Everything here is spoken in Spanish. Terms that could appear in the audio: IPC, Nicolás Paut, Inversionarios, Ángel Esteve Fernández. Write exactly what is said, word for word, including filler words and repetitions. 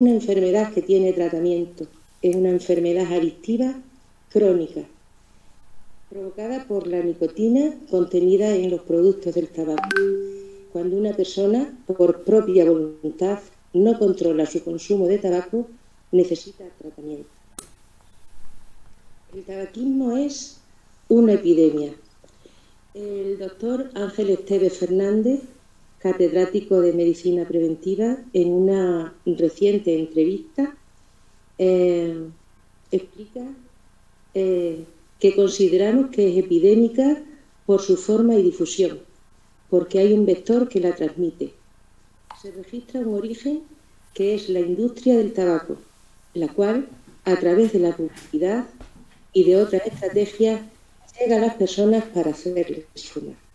una enfermedad que tiene tratamiento, es una enfermedad adictiva crónica, provocada por la nicotina contenida en los productos del tabaco. Cuando una persona, por propia voluntad, no controla su consumo de tabaco, necesita tratamiento. El tabaquismo es una epidemia. El doctor Ángel Esteve Fernández, catedrático de Medicina Preventiva, en una reciente entrevista, eh, explica eh, que consideramos que es epidémica por su forma y difusión, porque hay un vector que la transmite. Se registra un origen que es la industria del tabaco, la cual, a través de la publicidad y de otras estrategias, llega a las personas para hacerles fumar.